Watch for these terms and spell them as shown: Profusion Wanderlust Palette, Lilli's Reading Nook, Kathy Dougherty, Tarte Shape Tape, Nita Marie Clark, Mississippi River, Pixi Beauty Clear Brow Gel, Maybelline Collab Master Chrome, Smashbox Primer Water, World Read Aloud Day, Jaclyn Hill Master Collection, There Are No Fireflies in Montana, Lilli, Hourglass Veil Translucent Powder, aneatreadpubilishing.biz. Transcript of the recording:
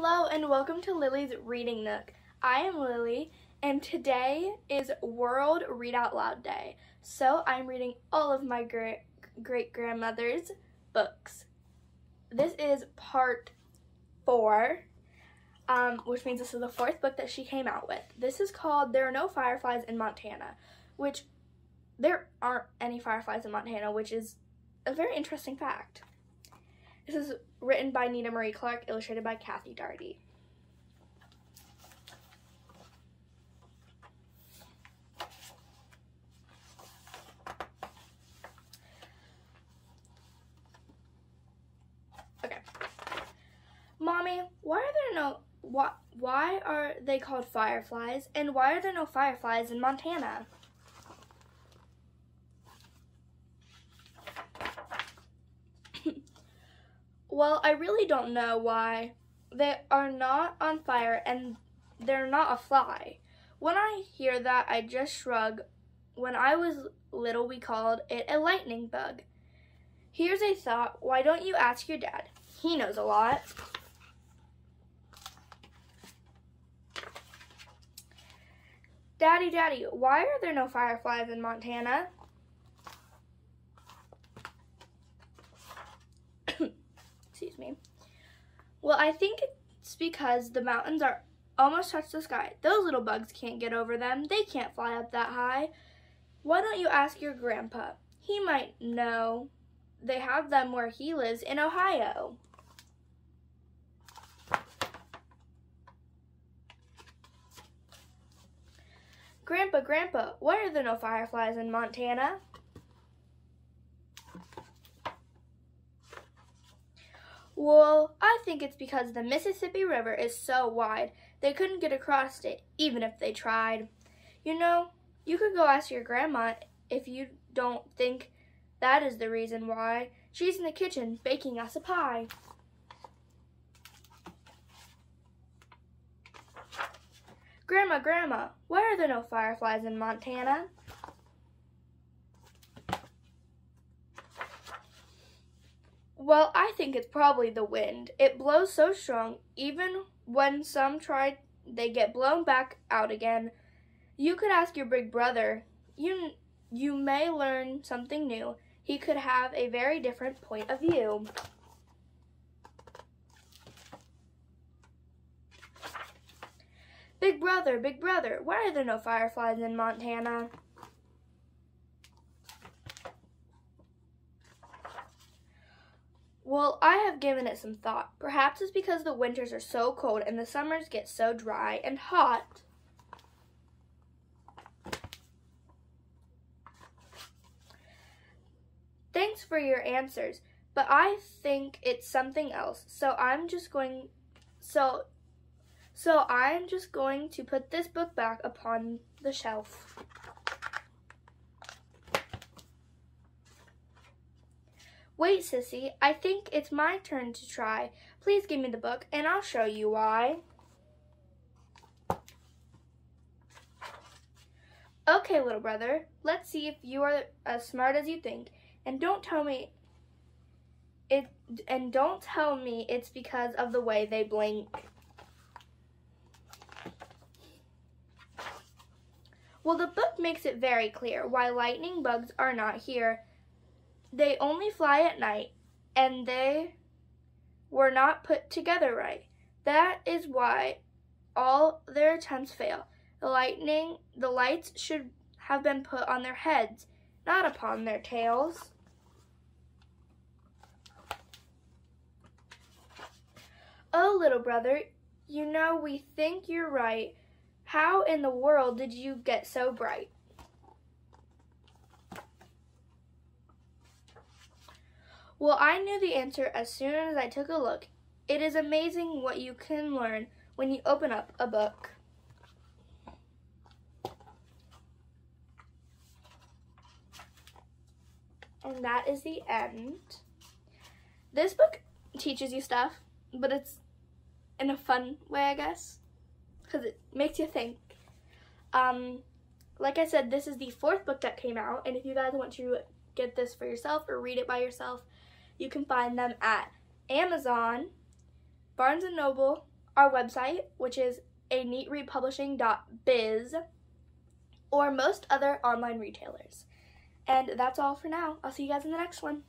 Hello and welcome to Lily's Reading Nook. I am Lily and today is World Read Out Loud Day. So I'm reading all of my great-grandmother's books. This is part 4, which means this is the 4th book that she came out with. This is called There Are No Fireflies in Montana, which there aren't any fireflies in Montana, which is a very interesting fact. This is written by Nita Marie Clark, illustrated by Kathy Dougherty. Okay. Mommy, why are they called fireflies, and why are there no fireflies in Montana? Well, I really don't know why they are not on fire and they're not a fly. When I hear that, I just shrug. When I was little, we called it a lightning bug. Here's a thought. Why don't you ask your dad? He knows a lot. Daddy, why are there no fireflies in Montana? Excuse me. Well, I think it's because the mountains are almost touch the sky. Those little bugs can't get over them. They can't fly up that high. Why don't you ask your grandpa? He might know. They have them where he lives in Ohio. Grandpa, why are there no fireflies in Montana? Well, I think it's because the Mississippi River is so wide, they couldn't get across it, even if they tried. You know, you could go ask your grandma if you don't think that is the reason why. She's in the kitchen baking us a pie. Grandma, why are there no fireflies in Montana? Well, I think it's probably the wind. It blows so strong, even when some try, they get blown back out again. You could ask your big brother. You may learn something new. He could have a very different point of view. Big brother, why are there no fireflies in Montana? Well, I have given it some thought. Perhaps it's because the winters are so cold and the summers get so dry and hot. Thanks for your answers, but I think it's something else. So I'm just going to put this book back upon the shelf. Wait, sissy, I think it's my turn to try. Please give me the book and I'll show you why. Okay, little brother, let's see if you are as smart as you think. And don't tell me it's because of the way they blink. Well, the book makes it very clear why lightning bugs are not here. They only fly at night, and they were not put together right. That is why all their attempts fail. The lights should have been put on their heads, not upon their tails. Oh, little brother, you know we think you're right. How in the world did you get so bright? Well, I knew the answer as soon as I took a look. It is amazing what you can learn when you open up a book. And that is the end. This book teaches you stuff, but it's in a fun way, I guess, because it makes you think. Like I said, this is the 4th book that came out, and if you guys want to get this for yourself or read it by yourself, you can find them at Amazon, Barnes & Noble, our website, which is aneatreadpubilishing.biz, or most other online retailers. And that's all for now. I'll see you guys in the next one.